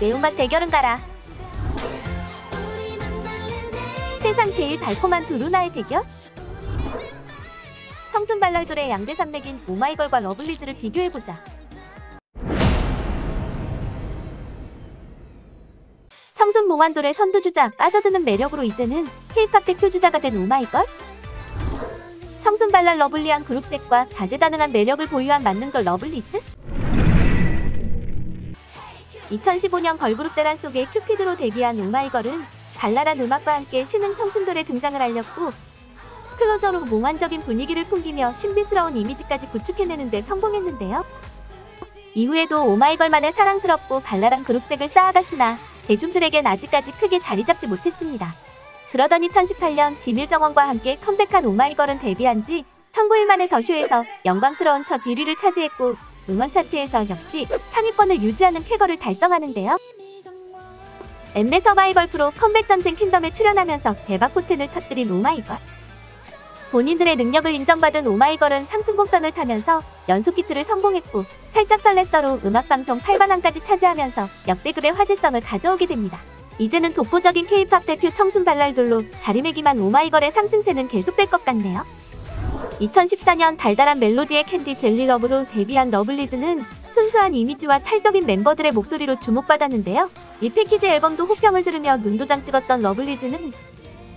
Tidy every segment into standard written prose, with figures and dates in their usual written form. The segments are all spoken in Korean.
매운맛 대결은 가라. 세상 제일 달콤한 두 누나의 대결? 청순 발랄돌의 양대 산맥인 오마이걸과 러블리즈를 비교해보자. 청순 몽환돌의 선두주자, 빠져드는 매력으로 이제는 K-팝 대표주자가 된 오마이걸? 청순 발랄 러블리한 그룹색과 다재다능한 매력을 보유한 만능걸 러블리즈? 2015년 걸그룹 대란 속에 큐피드로 데뷔한 오마이걸은 발랄한 음악과 함께 신흥 청순돌의 등장을 알렸고, 클로저로 몽환적인 분위기를 풍기며 신비스러운 이미지까지 구축해내는 데 성공했는데요. 이후에도 오마이걸만의 사랑스럽고 발랄한 그룹색을 쌓아갔으나 대중들에겐 아직까지 크게 자리잡지 못했습니다. 그러던 2018년 비밀정원과 함께 컴백한 오마이걸은 데뷔한 지 1,009일 만에 더 쇼에서 영광스러운 첫 1위를 차지했고, 음원 차트에서 역시 상위권을 유지하는 쾌거를 달성하는데요. 엠넷 서바이벌 프로 컴백 전쟁 킹덤에 출연하면서 대박 포텐을 터뜨린 오마이걸. 본인들의 능력을 인정받은 오마이걸은 상승곡선을 타면서 연속 히트를 성공했고, 살짝 설렜어로 음악방송 8관왕까지 차지하면서 역대급의 화제성을 가져오게 됩니다. 이제는 독보적인 K-팝 대표 청순 발랄돌로 자리매김한 오마이걸의 상승세는 계속될 것 같네요. 2014년 달달한 멜로디의 캔디 젤리 러브로 데뷔한 러블리즈는 순수한 이미지와 찰떡인 멤버들의 목소리로 주목받았는데요. 이 패키지 앨범도 호평을 들으며 눈도장 찍었던 러블리즈는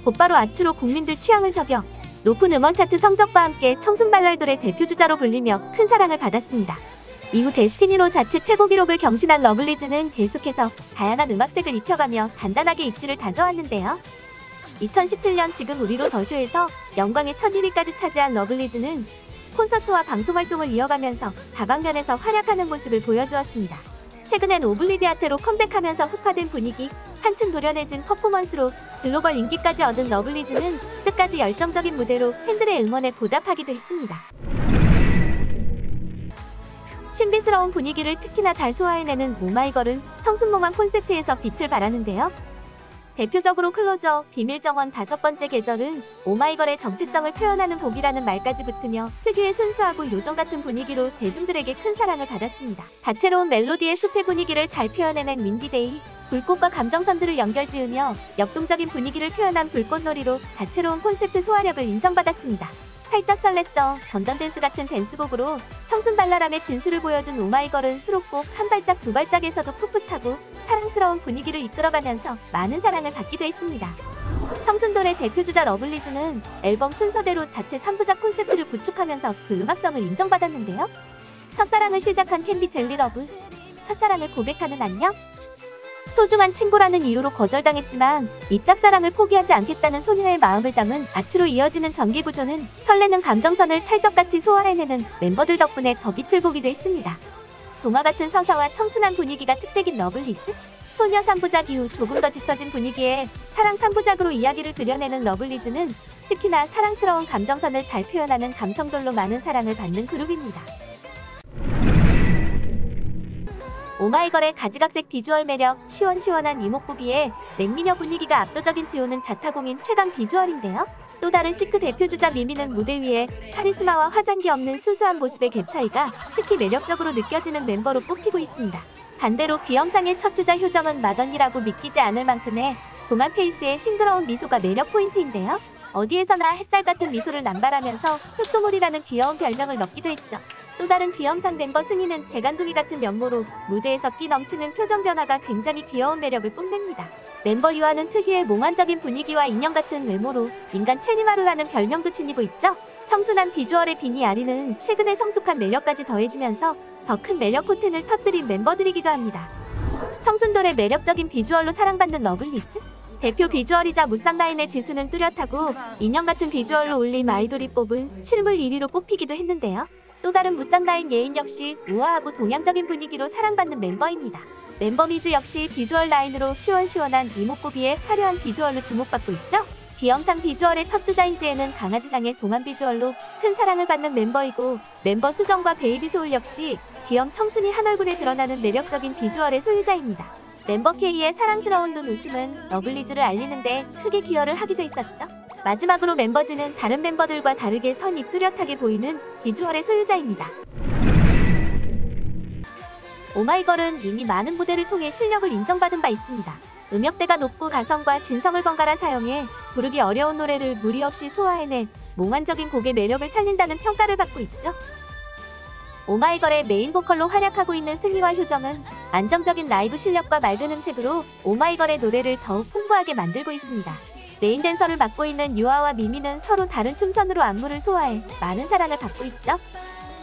곧바로 아츠로 국민들 취향을 저격, 높은 음원 차트 성적과 함께 청순발랄돌의 대표주자로 불리며 큰 사랑을 받았습니다. 이후 데스티니로 자체 최고 기록을 경신한 러블리즈는 계속해서 다양한 음악색을 입혀가며 단단하게 입지를 다져왔는데요. 2017년 지금 우리로 더쇼에서 영광의 첫 1위까지 차지한 러블리즈는 콘서트와 방송활동을 이어가면서 다방면에서 활약하는 모습을 보여주었습니다. 최근엔 오블리비아테로 컴백하면서 흑화된 분위기, 한층 노련해진 퍼포먼스로 글로벌 인기까지 얻은 러블리즈는 끝까지 열정적인 무대로 팬들의 응원에 보답하기도 했습니다. 신비스러운 분위기를 특히나 잘 소화해내는 오마이걸은 청순몽환 콘셉트에서 빛을 발하는데요. 대표적으로 클로저, 비밀정원 5번째 계절은 오마이걸의 정체성을 표현하는 곡이라는 말까지 붙으며 특유의 순수하고 요정같은 분위기로 대중들에게 큰 사랑을 받았습니다. 다채로운 멜로디의 숲의 분위기를 잘 표현해낸 민디데이, 불꽃과 감정선들을 연결지으며 역동적인 분위기를 표현한 불꽃놀이로 다채로운 콘셉트 소화력을 인정받았습니다. 살짝 설렜어, 전전댄스 같은 댄스곡으로 청순발랄함의 진수를 보여준 오마이걸은 수록곡 한 발짝 두 발짝에서도 풋풋하고 사랑스러운 분위기를 이끌어가면서 많은 사랑을 받기도 했습니다. 청순돌의 대표주자 러블리즈는 앨범 순서대로 자체 3부작 콘셉트를 구축하면서 그 음악성을 인정받았는데요. 첫사랑을 시작한 캔디 젤리 러브, 첫사랑을 고백하는 안녕? 소중한 친구라는 이유로 거절당했지만 이 짝사랑을 포기하지 않겠다는 소녀의 마음을 담은 아츠로 이어지는 전개구조는 설레는 감정선을 찰떡같이 소화해내는 멤버들 덕분에 더 빛을 보기도 했습니다. 도마같은 서사와 청순한 분위기가 특색인 러블리즈? 소녀 3부작 이후 조금 더 짙어진 분위기에 사랑 3부작으로 이야기를 그려내는 러블리즈는 특히나 사랑스러운 감정선을 잘 표현하는 감성돌로 많은 사랑을 받는 그룹입니다. 오마이걸의 가지각색 비주얼 매력, 시원시원한 이목구비에 냉미녀 분위기가 압도적인 지호는 자타공인 최강 비주얼인데요. 또 다른 시크 대표주자 미미는 무대 위에 카리스마와 화장기 없는 수수한 모습의 갭 차이가 특히 매력적으로 느껴지는 멤버로 뽑히고 있습니다. 반대로 귀염상의 첫 주자 효정은 맏언니라고 믿기지 않을 만큼의 동안 페이스의 싱그러운 미소가 매력 포인트인데요. 어디에서나 햇살 같은 미소를 남발하면서 흑도물이라는 귀여운 별명을 넣기도 했죠. 또 다른 귀염상 멤버 승희는 재간둥이 같은 면모로 무대에서 끼 넘치는 표정 변화가 굉장히 귀여운 매력을 뽐냅니다. 멤버 유아는 특유의 몽환적인 분위기와 인형 같은 외모로 인간 체니마루라는 별명도 지니고 있죠. 청순한 비주얼의 비니 아리는 최근에 성숙한 매력까지 더해지면서 더 큰 매력 포텐을 터뜨린 멤버들이기도 합니다. 청순돌의 매력적인 비주얼로 사랑받는 러블리즈? 대표 비주얼이자 무쌍라인의 지수는 뚜렷하고 인형 같은 비주얼로 올림 아이돌이 뽑은 실물 1위로 뽑히기도 했는데요. 또 다른 무쌍라인 예인 역시 우아하고 동양적인 분위기로 사랑받는 멤버입니다. 멤버 미주 역시 비주얼 라인으로 시원시원한 이목구비에 화려한 비주얼로 주목받고 있죠. 비영상 비주얼의 첫 주자인 지혜는 강아지상의 동안 비주얼로 큰 사랑을 받는 멤버이고, 멤버 수정과 베이비소울 역시 귀염 청순이 한 얼굴에 드러나는 매력적인 비주얼의 소유자입니다. 멤버 K의 사랑스러운 눈 웃음은 러블리즈를 알리는데 크게 기여를 하기도 했었죠. 마지막으로 멤버진은 다른 멤버들과 다르게 선이 뚜렷하게 보이는 비주얼의 소유자입니다. 오마이걸은 이미 많은 무대를 통해 실력을 인정받은 바 있습니다. 음역대가 높고 가성과 진성을 번갈아 사용해 부르기 어려운 노래를 무리 없이 소화해내 몽환적인 곡의 매력을 살린다는 평가를 받고 있죠. 오마이걸의 메인 보컬로 활약하고 있는 승희와 효정은 안정적인 라이브 실력과 맑은 음색으로 오마이걸의 노래를 더욱 풍부하게 만들고 있습니다. 메인 댄서를 맡고 있는 유아와 미미는 서로 다른 춤선으로 안무를 소화해 많은 사랑을 받고 있죠.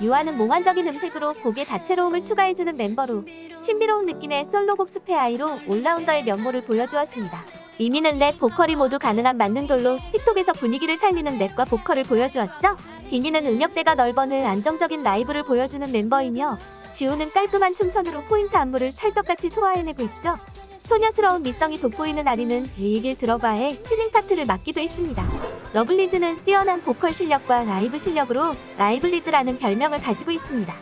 유아는 몽환적인 음색으로 곡의 다채로움을 추가해주는 멤버로 신비로운 느낌의 솔로곡 숲의 아이로 올라운더의 면모를 보여주었습니다. 미미는 랩, 보컬이 모두 가능한 만능돌로 틱톡에서 분위기를 살리는 랩과 보컬을 보여주었죠. 비니는 음역대가 넓어늘 안정적인 라이브를 보여주는 멤버이며 지우는 깔끔한 춤선으로 포인트 안무를 찰떡같이 소화해내고 있죠. 소녀스러운 미성이 돋보이는 아리는 이 얘기를 들어봐에 힐링 파트를 맡기도 했습니다. 러블리즈는 뛰어난 보컬 실력과 라이브 실력으로 라이블리즈라는 별명을 가지고 있습니다.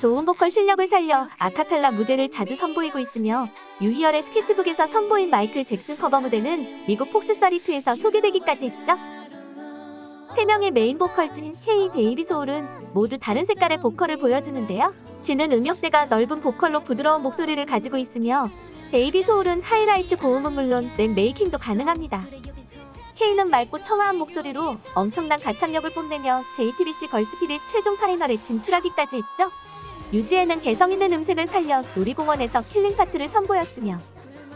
좋은 보컬 실력을 살려 아카펠라 무대를 자주 선보이고 있으며 유희열의 스케치북에서 선보인 마이클 잭슨 커버 무대는 미국 폭스32에서 소개되기까지 했죠. 3명의 메인 보컬진 K, 베이비소울은 모두 다른 색깔의 보컬을 보여주는데요. 진은 음역대가 넓은 보컬로 부드러운 목소리를 가지고 있으며 베이비소울은 하이라이트 고음은 물론 랩 메이킹도 가능합니다. K는 맑고 청아한 목소리로 엄청난 가창력을 뽐내며 JTBC 걸스피릿 최종 파이널에 진출하기까지 했죠. 유지혜는 개성있는 음색을 살려 놀이공원에서 킬링 파트를 선보였으며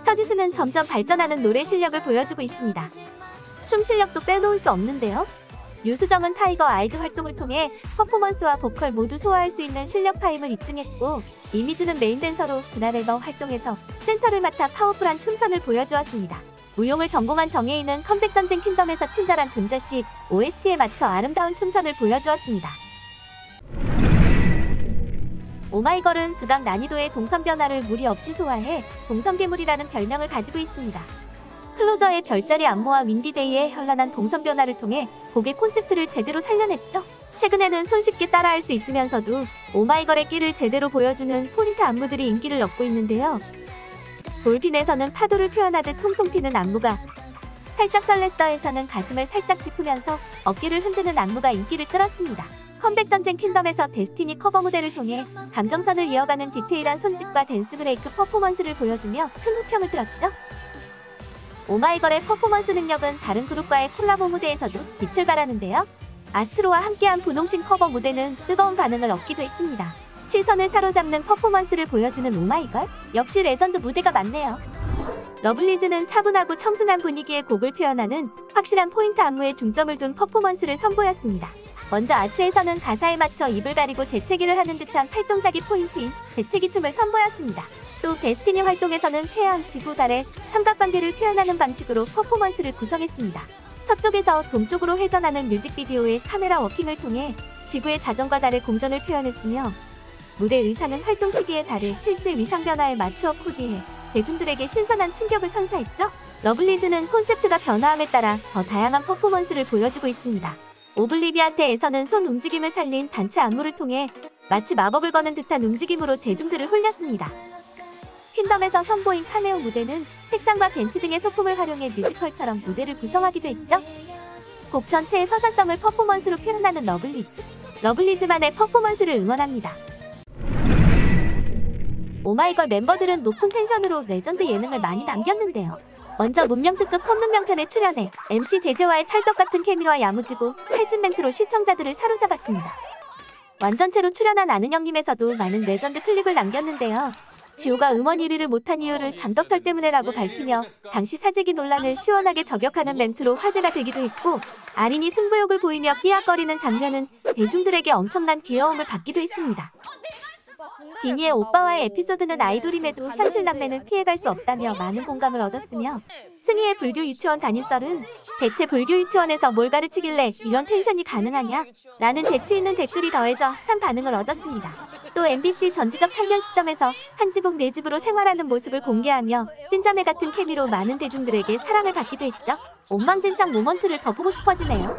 서지수는 점점 발전하는 노래 실력을 보여주고 있습니다. 춤 실력도 빼놓을 수 없는데요. 유수정은 타이거 아이즈 활동을 통해 퍼포먼스와 보컬 모두 소화할 수 있는 실력 파임을 입증했고 이미주는 메인 댄서로 그날 앨범 활동에서 센터를 맡아 파워풀한 춤선을 보여주었습니다. 무용을 전공한 정혜인은 컴백 전쟁 킹덤에서 친절한 금자씨 OST에 맞춰 아름다운 춤선을 보여주었습니다. 오마이걸은 극악 난이도의 동선 변화를 무리 없이 소화해 동선괴물이라는 별명을 가지고 있습니다. 클로저의 별자리 안무와 민디데이의 현란한 동선 변화를 통해 곡의 콘셉트를 제대로 살려냈죠. 최근에는 손쉽게 따라할 수 있으면서도 오마이걸의 끼를 제대로 보여주는 포인트 안무들이 인기를 얻고 있는데요. 볼핀에서는 파도를 표현하듯 통통 튀는 안무가, 살짝 설렜어에서는 가슴을 살짝 짚으면서 어깨를 흔드는 안무가 인기를 끌었습니다. 컴백 전쟁 킹덤에서 데스티니 커버 무대를 통해 감정선을 이어가는 디테일한 손짓과 댄스 브레이크 퍼포먼스를 보여주며 큰 호평을 들었죠. 오마이걸의 퍼포먼스 능력은 다른 그룹과의 콜라보 무대에서도 빛을 발하는데요. 아스트로와 함께한 분홍신 커버 무대는 뜨거운 반응을 얻기도 했습니다. 시선을 사로잡는 퍼포먼스를 보여주는 오마이걸, 역시 레전드 무대가 많네요. 러블리즈는 차분하고 청순한 분위기의 곡을 표현하는 확실한 포인트 안무에 중점을 둔 퍼포먼스를 선보였습니다. 먼저 아츠에서는 가사에 맞춰 입을 가리고 재채기를 하는 듯한 팔동작이 포인트인 재채기 춤을 선보였습니다. 또 데스티니 활동에서는 태양, 지구, 달의 삼각관계를 표현하는 방식으로 퍼포먼스를 구성했습니다. 서쪽에서 동쪽으로 회전하는 뮤직비디오의 카메라 워킹을 통해 지구의 자전과 달의 공전을 표현했으며 무대 의상은 활동 시기의 달의 실제 위상 변화에 맞추어 코디해 대중들에게 신선한 충격을 선사했죠. 러블리즈는 콘셉트가 변화함에 따라 더 다양한 퍼포먼스를 보여주고 있습니다. 오블리비아테에서는 손 움직임을 살린 단체 안무를 통해 마치 마법을 거는 듯한 움직임으로 대중들을 홀렸습니다. 퀸덤에서 선보인 카메오 무대는 색상과 벤치 등의 소품을 활용해 뮤지컬처럼 무대를 구성하기도 했죠. 곡 전체의 서사성을 퍼포먼스로 표현하는 러블리즈, 러블리즈만의 퍼포먼스를 응원합니다. 오마이걸 멤버들은 높은 텐션으로 레전드 예능을 많이 남겼는데요. 먼저 문명특급 컵눈명편에 출연해 MC 제재와의 찰떡같은 케미와 야무지고 찰진 멘트로 시청자들을 사로잡았습니다. 완전체로 출연한 아는 형님에서도 많은 레전드 클립을 남겼는데요. 지호가 음원 1위를 못한 이유를 잠덕철 때문에라고 밝히며 당시 사재기 논란을 시원하게 저격하는 멘트로 화제가 되기도 했고, 아린이 승부욕을 보이며 삐약거리는 장면은 대중들에게 엄청난 귀여움을 받기도 했습니다. 비니의 오빠와의 에피소드는 아이돌임에도 현실 남매는 피해갈 수 없다며 많은 공감을 얻었으며, 승희의 불교 유치원 담임썰은 대체 불교 유치원에서 뭘 가르치길래 이런 텐션이 가능하냐? 라는 재치 있는 댓글이 더해져 한 반응을 얻었습니다. 또 MBC 전지적 참견 시점에서 한 지붕 네 집으로 생활하는 모습을 공개하며 찐자매 같은 케미로 많은 대중들에게 사랑을 받기도 했죠. 엉망진창 모먼트를 더 보고 싶어지네요.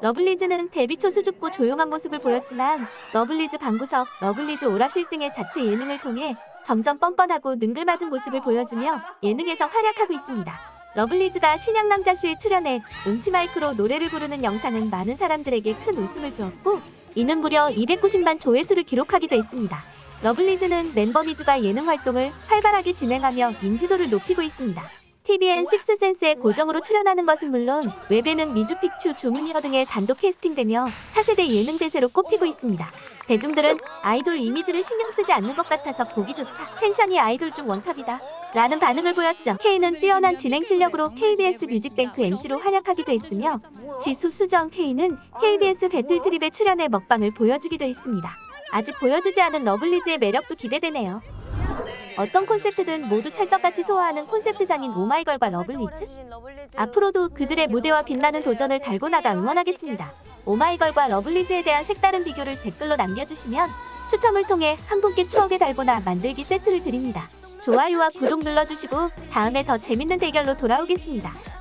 러블리즈는 데뷔 초 수줍고 조용한 모습을 보였지만 러블리즈 방구석, 러블리즈 오락실 등의 자체 예능을 통해 점점 뻔뻔하고 능글맞은 모습을 보여주며 예능에서 활약하고 있습니다. 러블리즈가 신양남자쇼에 출연해 음치 마이크로 노래를 부르는 영상은 많은 사람들에게 큰 웃음을 주었고, 이는 무려 290만 조회수를 기록하기도 했습니다. 러블리즈는 멤버 미주가 예능 활동을 활발하게 진행하며 인지도를 높이고 있습니다. TBN 식스센스에 고정으로 출연하는 것은 물론 웹에는 뮤직뱅크, 조문이어 등의 단독 캐스팅되며 차세대 예능 대세로 꼽히고 있습니다. 대중들은 아이돌 이미지를 신경 쓰지 않는 것 같아서 보기조차 텐션이 아이돌 중 원탑이다 라는 반응을 보였죠. K는 뛰어난 진행 실력으로 KBS 뮤직뱅크 MC로 활약하기도 했으며 지수, 수정, K는 KBS 배틀트립에 출연해 먹방을 보여주기도 했습니다. 아직 보여주지 않은 러블리즈의 매력도 기대되네요. 어떤 콘셉트든 모두 찰떡같이 소화하는 콘셉트장인 오마이걸과 러블리즈, 앞으로도 그들의 무대와 빛나는 도전을 달고 나가 응원하겠습니다. 오마이걸과 러블리즈에 대한 색다른 비교를 댓글로 남겨주시면 추첨을 통해 한 분께 추억의 달고나 만들기 세트를 드립니다. 좋아요와 구독 눌러주시고 다음에 더 재밌는 대결로 돌아오겠습니다.